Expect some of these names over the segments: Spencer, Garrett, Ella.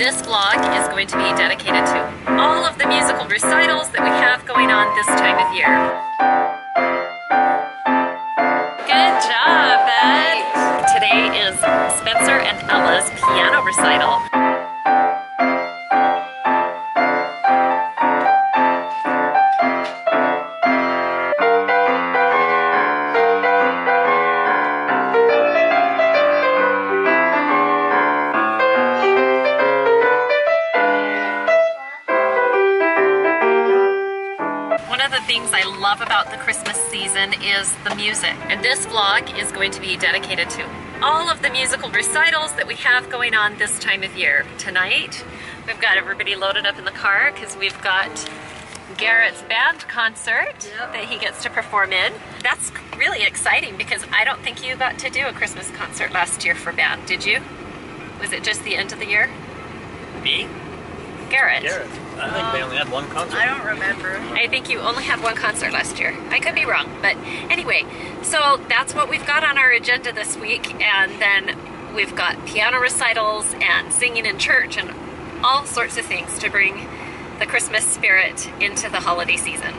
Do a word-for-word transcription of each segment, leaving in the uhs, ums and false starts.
This vlog is going to be dedicated to all of the musical recitals that we have going on this time of year. Good job, Ed! Today is Spencer and Ella's piano recital. Things I love about the Christmas season is the music, and this vlog is going to be dedicated to all of the musical recitals that we have going on this time of year. Tonight we've got everybody loaded up in the car because we've got Garrett's band concert yep. that he gets to perform in. That's really exciting because I don't think you got to do a Christmas concert last year for band, did you? Was it just the end of the year? Me? Garrett. Garrett. I think um, they only had one concert. I don't remember. I think you only had one concert last year. I could be wrong, but anyway, so that's what we've got on our agenda this week, and then we've got piano recitals and singing in church and all sorts of things to bring the Christmas spirit into the holiday season.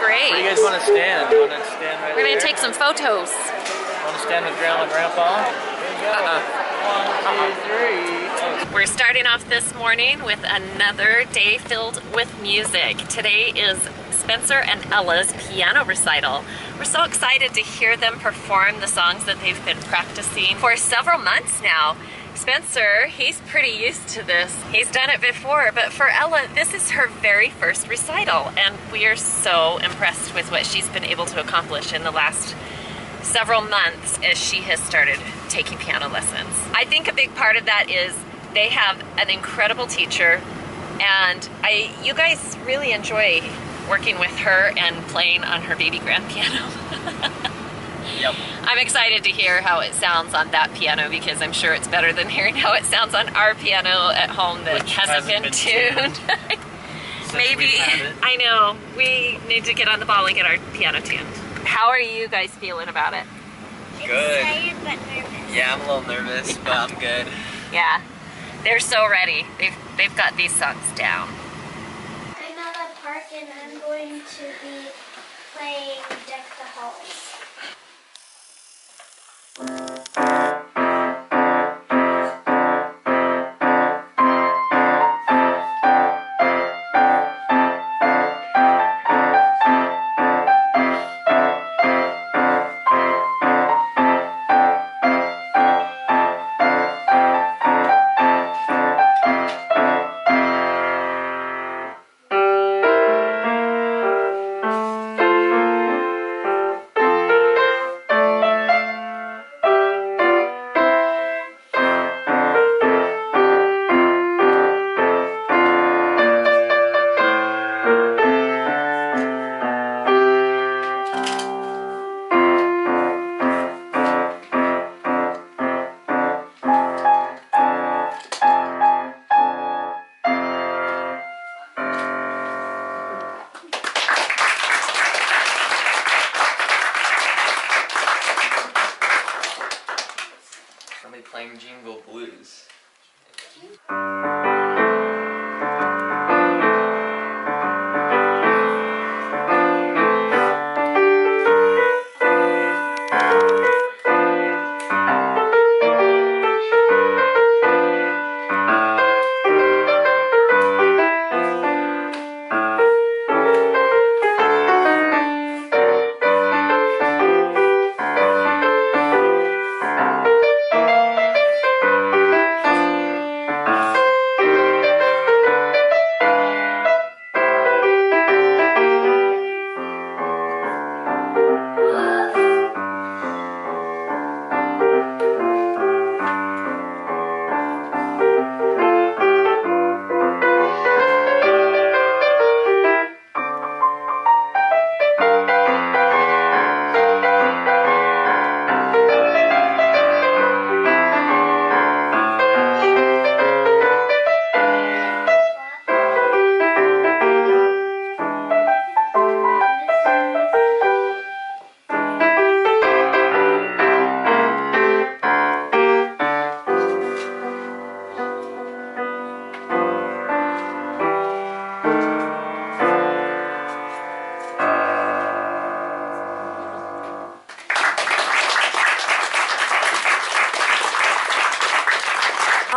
Great. Where do you guys want to stand? You want to stand right We're going to take some photos. Want to stand with Grandma and Grandpa? There you go. Uh-uh. One, two, three. We're starting off this morning with another day filled with music. Today is Spencer and Ella's piano recital. We're so excited to hear them perform the songs that they've been practicing for several months now. Spencer, he's pretty used to this. He's done it before, but for Ella, this is her very first recital, and we are so impressed with what she's been able to accomplish in the last several months as she has started taking piano lessons. I think a big part of that is they have an incredible teacher, and I, you guys really enjoy working with her and playing on her baby grand piano. Yep. I'm excited to hear how it sounds on that piano because I'm sure it's better than hearing how it sounds on our piano at home that hasn't, hasn't been, been tuned. tuned. Maybe, I know, we need to get on the ball and get our piano tuned. How are you guys feeling about it? Good. Excited but nervous. Yeah, I'm a little nervous, yeah. But I'm good. Yeah, they're so ready. They've, they've got these songs down. I'm at a park and I'm going to be playing Deck the Halls. Playing Jingle Blues.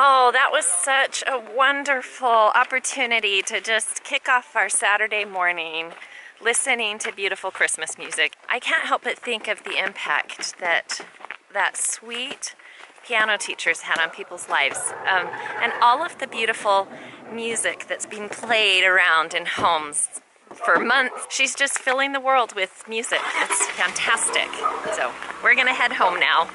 Oh, that was such a wonderful opportunity to just kick off our Saturday morning listening to beautiful Christmas music. I can't help but think of the impact that that sweet piano teachers had on people's lives, um, and all of the beautiful music that's being played around in homes for months. She's just filling the world with music. It's fantastic. So we're gonna head home now.